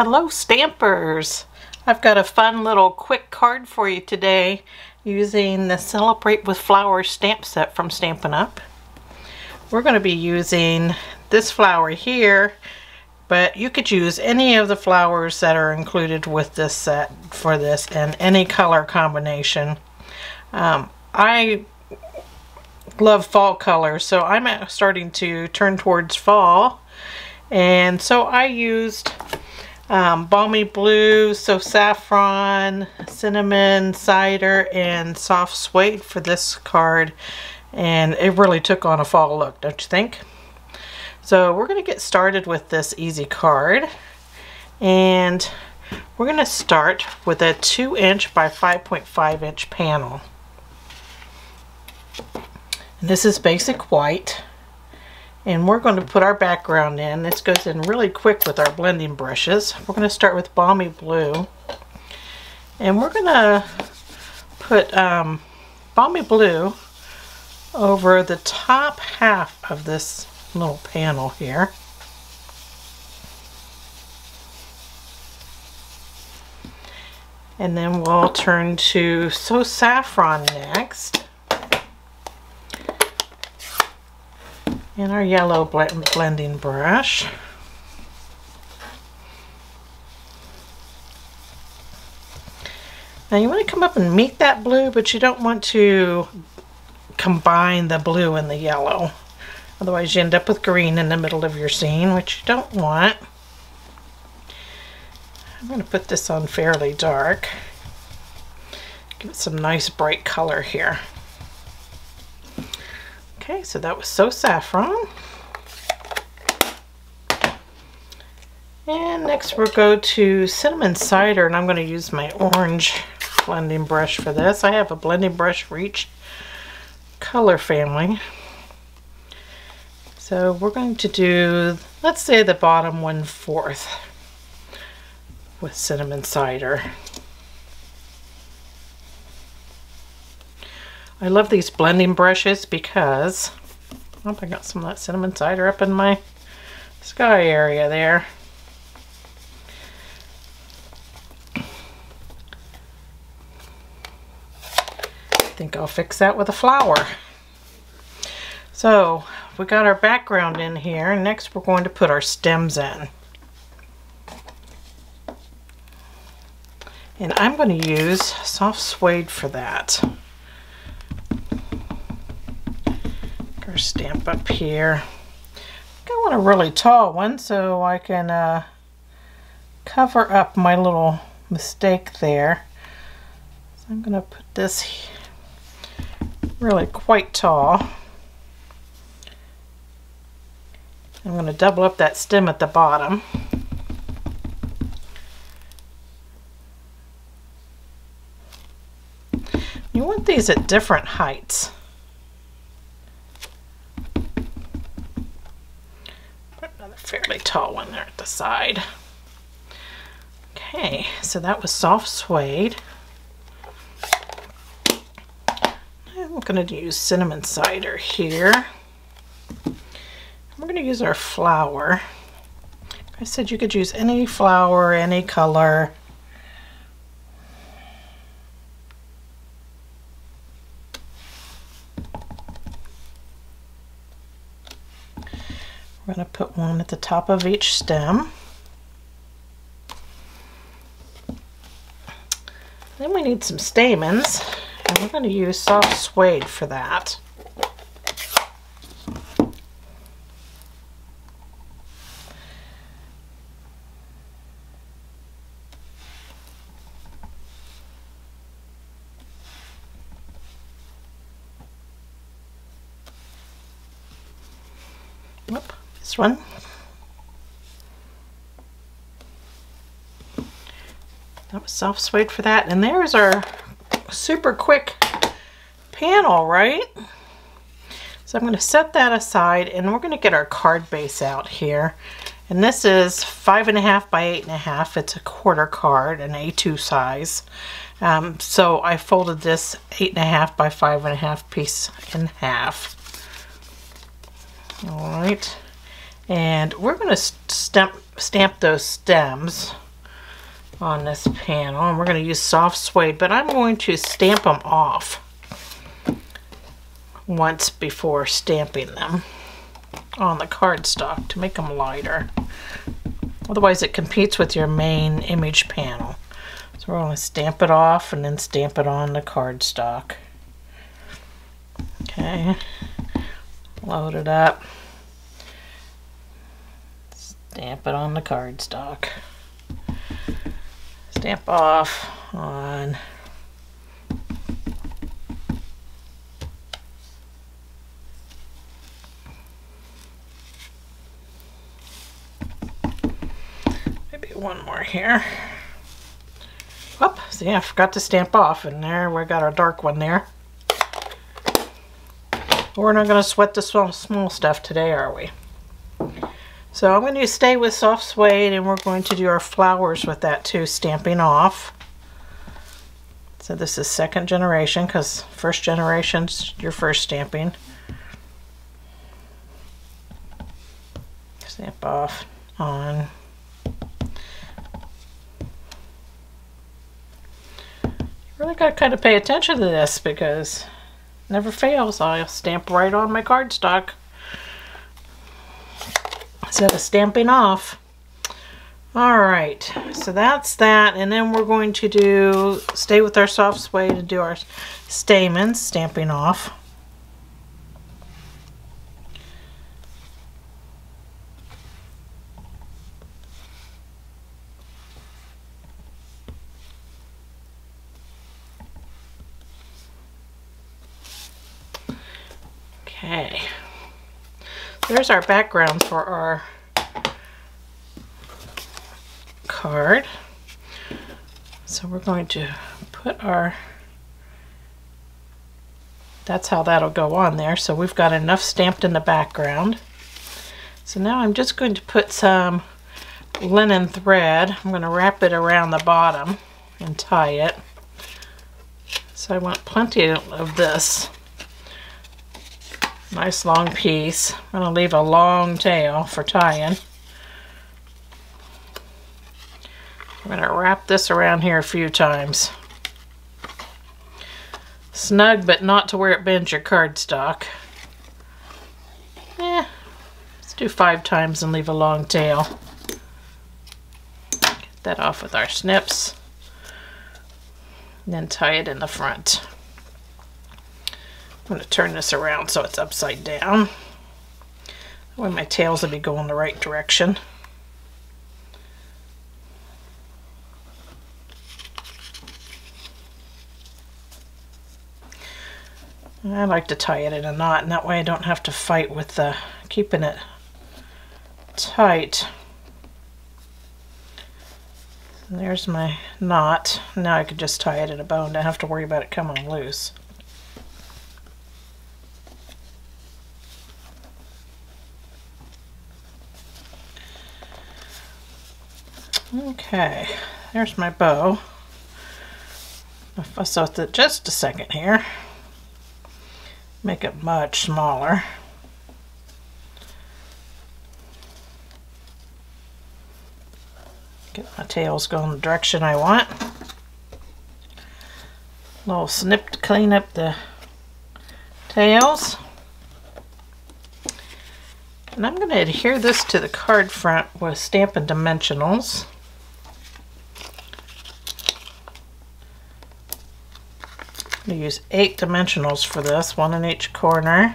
Hello Stampers! I've got a fun little quick card for you today using the Celebrate with Flowers stamp set from Stampin' Up. We're going to be using this flower here, but you could use any of the flowers that are included with this set for this and any color combination. I love fall colors, so I'm starting to turn towards fall, and so I used Balmy Blue, So Saffron, Cinnamon Cider, and Soft Suede for this card, and it really took on a fall look, don't you think? So we're going to get started with this easy card, and we're going to start with a 2-inch by 5.5-inch panel. And this is basic white. And we're going to put our background in. This goes in really quick with our blending brushes. We're going to start with Balmy Blue. And we're going to put Balmy Blue over the top half of this little panel here. And then we'll turn to So Saffron next. And our yellow blending brush. Now you want to come up and meet that blue, but you don't want to combine the blue and the yellow. Otherwise you end up with green in the middle of your scene, which you don't want. I'm going to put this on fairly dark. Give it some nice bright color here. Okay, so that was So Saffron. And next we'll go to Cinnamon Cider, and I'm going to use my orange blending brush for this. I have a blending brush for each color family. So we're going to do, let's say, the bottom 1/4 with Cinnamon Cider. I love these blending brushes because, oh, I got some of that Cinnamon Cider up in my sky area there. I think I'll fix that with a flower. So we got our background in here. Next we're going to put our stems in. And I'm going to use Soft Suede for that. Stamp up here. I want a really tall one so I can cover up my little mistake there. So I'm going to put this really quite tall. I'm going to double up that stem at the bottom. You want these at different heights. Fairly tall one there at the side. Okay, so that was Soft Suede. I'm going to use Cinnamon Cider here. We're going to use our flower. I said you could use any flower, any color. We're going to put one at the top of each stem. Then we need some stamens, and we're going to use Soft Suede for that. Whoop. This one. That was Soft Suede for that. And there's our super quick panel, right? So I'm going to set that aside, and we're going to get our card base out here. And this is 5.5 by 8.5. It's a quarter card, an A2 size. So I folded this 8.5 by 5.5 piece in half. All right. And we're going to stamp those stems on this panel, and we're going to use Soft Suede, but I'm going to stamp them off once before stamping them on the cardstock to make them lighter. Otherwise it competes with your main image panel. So we're going to stamp it off and then stamp it on the cardstock. Okay, load it up, stamp it on the cardstock, stamp off on maybe one more here. Whoop, see, I forgot to stamp off, and there we got our dark one there. We're not going to sweat the small stuff today, are we? So I'm going to stay with Soft Suede, and we're going to do our flowers with that too, stamping off. So this is second generation, because first generation's your first stamping. Stamp off on. You really got to kind of pay attention to this, because never fails. I'll stamp right on my cardstock instead of stamping off. All right, so that's that, and then we're going to stay with our Soft Suede and do our stamens, stamping off. Okay, there's our background for our card. So we're going to put our, that's how that'll go on there. So we've got enough stamped in the background. So now I'm just going to put some linen thread. I'm going to wrap it around the bottom and tie it. So I want plenty of this. Nice long piece. I'm going to leave a long tail for tying. I'm going to wrap this around here a few times. Snug, but not to where it bends your cardstock. Let's do 5 times and leave a long tail. Get that off with our snips. And then tie it in the front. I'm going to turn this around so it's upside down. That way my tails will be going the right direction. I like to tie it in a knot, and that way I don't have to fight with keeping it tight. And there's my knot. Now I can just tie it in a bow and don't have to worry about it coming loose. Okay, there's my bow. I'll fuss with it just a second here. Make it much smaller. Get my tails going the direction I want. A little snip to clean up the tails. And I'm going to adhere this to the card front with Stampin' Dimensionals. I use 8 dimensionals for this, one in each corner.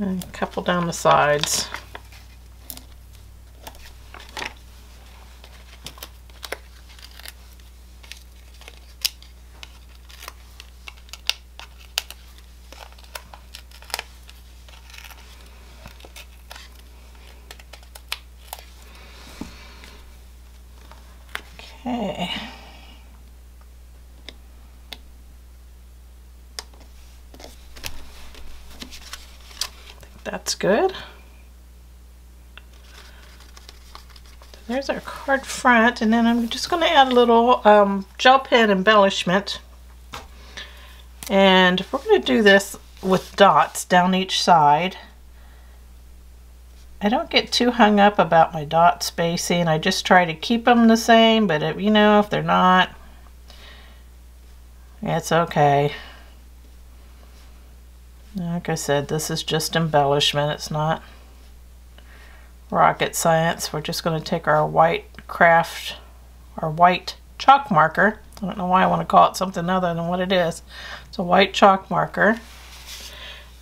And a couple down the sides. Okay. I think that's good. There's our card front, and then I'm just going to add a little gel pen embellishment. And we're going to do this with dots down each side. I don't get too hung up about my dot spacing. I just try to keep them the same, but if, you know, if they're not, it's okay. Like I said, this is just embellishment. It's not rocket science. We're just going to take our white craft, our white chalk marker. I don't know why I want to call it something other than what it is. It's a white chalk marker,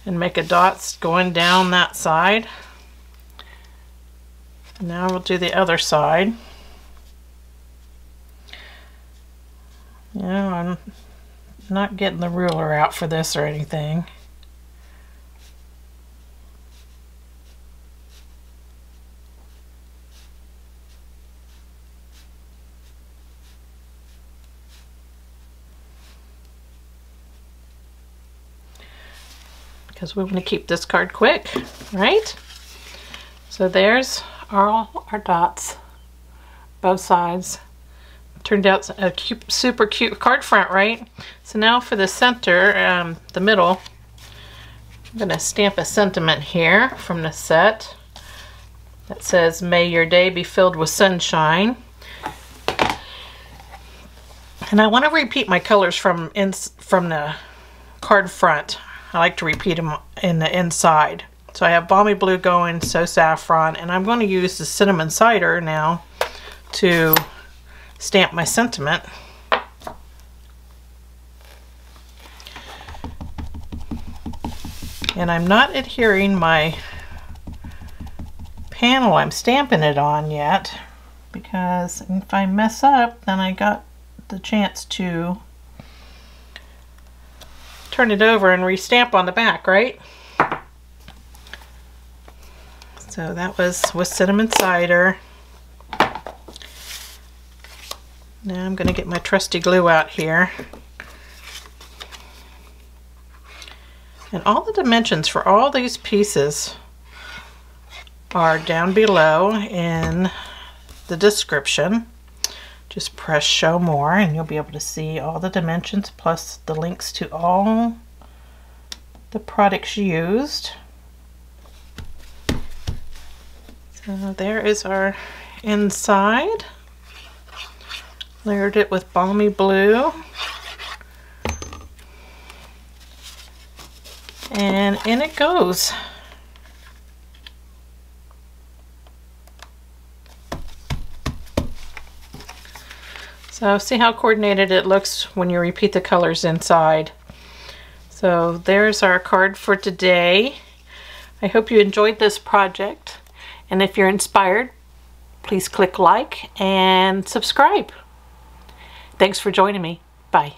and make a dot going down that side. Now we'll do the other side. Yeah, I'm not getting the ruler out for this or anything. Because we want to keep this card quick, right? So there's all our dots, both sides. Turned out a cute, super cute card front, right? So now for the center, the middle, I'm going to stamp a sentiment here from the set that says, "May your day be filled with sunshine." And I want to repeat my colors from the card front. I like to repeat them in the inside. So I have Balmy Blue going, So Saffron, and I'm going to use the Cinnamon Cider now to stamp my sentiment. And I'm not adhering my panel I'm stamping it on yet, because if I mess up, then I got the chance to turn it over and restamp on the back, right? So that was with Cinnamon Cider. Now I'm going to get my trusty glue out here. And all the dimensions for all these pieces are down below in the description. Just press show more and you'll be able to see all the dimensions plus the links to all the products used. So there is our inside. Layered it with Balmy Blue. And in it goes. So see how coordinated it looks when you repeat the colors inside. So there's our card for today. I hope you enjoyed this project. And if you're inspired, please click like and subscribe. Thanks for joining me. Bye.